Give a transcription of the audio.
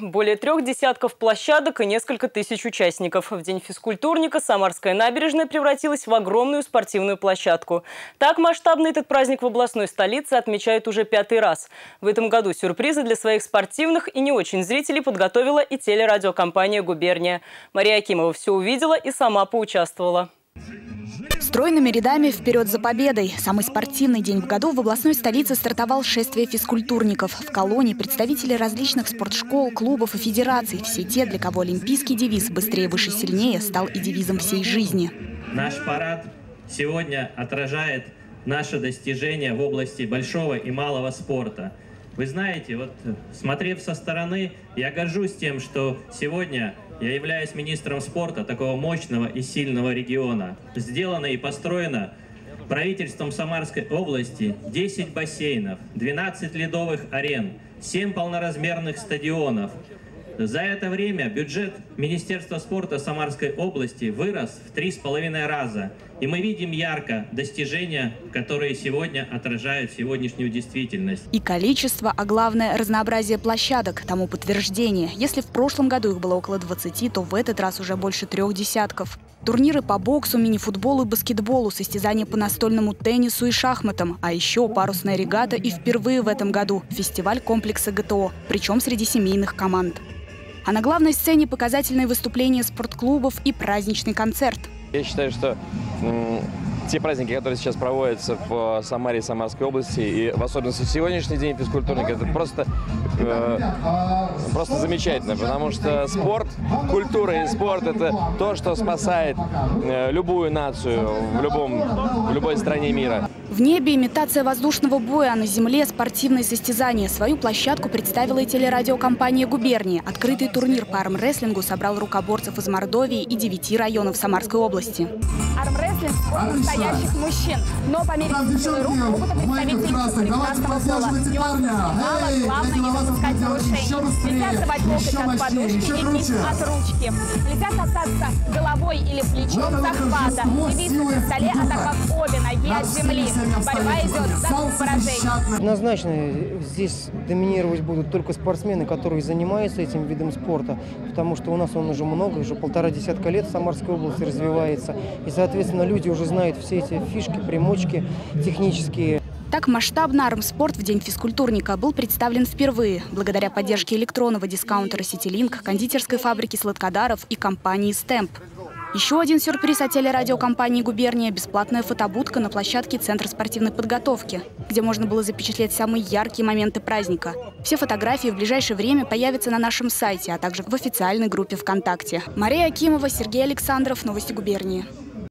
Более 3 десятков площадок и несколько тысяч участников. В день физкультурника Самарская набережная превратилась в огромную спортивную площадку. Так масштабный этот праздник в областной столице отмечают уже 5-й раз. В этом году сюрпризы для своих спортивных и не очень зрителей подготовила и телерадиокомпания «Губерния». Мария Акимова все увидела и сама поучаствовала. Стройными рядами вперед за победой. Самый спортивный день в году в областной столице стартовал шествие физкультурников. В колонии представители различных спортшкол, клубов и федераций. Все те, для кого олимпийский девиз «быстрее, выше, сильнее» стал и девизом всей жизни. Наш парад сегодня отражает наши достижения в области большого и малого спорта. Вы знаете, вот смотрев со стороны, я горжусь тем, что сегодня я являюсь министром спорта такого мощного и сильного региона. Сделано и построено правительством Самарской области 10 бассейнов, 12 ледовых арен, 7 полноразмерных стадионов. За это время бюджет Министерства спорта Самарской области вырос в 3,5 раза. И мы видим ярко достижения, которые сегодня отражают сегодняшнюю действительность. И количество, а главное разнообразие площадок тому подтверждение. Если в прошлом году их было около 20, то в этот раз уже больше 3 десятков. Турниры по боксу, мини-футболу и баскетболу, состязания по настольному теннису и шахматам. А еще парусная регата и впервые в этом году фестиваль комплекса ГТО, причем среди семейных команд. А на главной сцене показательные выступления спортклубов и праздничный концерт. Я считаю, что те праздники, которые сейчас проводятся в Самаре и Самарской области, и в особенности сегодняшний день физкультурника, это просто замечательно, потому что спорт, культура и спорт – это то, что спасает любую нацию в любой стране мира. В небе имитация воздушного боя, а на земле спортивные состязания. Свою площадку представила и телерадиокомпания «Губерния». Открытый турнир по армрестлингу собрал рукоборцев из Мордовии и 9 районов Самарской области. Армрестлинг – спорт настоящих мужчин. Но по мере силы рук могут представители прекрасного пола. Главное не запускать рушей. Нельзя срывать локоть от подушки и кисть от ручки. Нельзя касаться головой или плечом захвата. Не биться на столе, атаковав обе ноги от земли. Борьба идет за поражение. Однозначно здесь доминировать будут только спортсмены, которые занимаются этим видом спорта, потому что у нас он уже много, уже 1,5 десятка лет в Самарской области развивается. И, соответственно, люди уже знают все эти фишки, примочки технические. Так масштабно армспорт в день физкультурника был представлен впервые благодаря поддержке электронного дискаунтера «Ситилинк», кондитерской фабрики «Сладкодаров» и компании «Стемп». Еще один сюрприз от телерадиокомпании «Губерния» – бесплатная фотобудка на площадке Центра спортивной подготовки, где можно было запечатлеть самые яркие моменты праздника. Все фотографии в ближайшее время появятся на нашем сайте, а также в официальной группе ВКонтакте. Мария Акимова, Сергей Александров, новости «Губернии».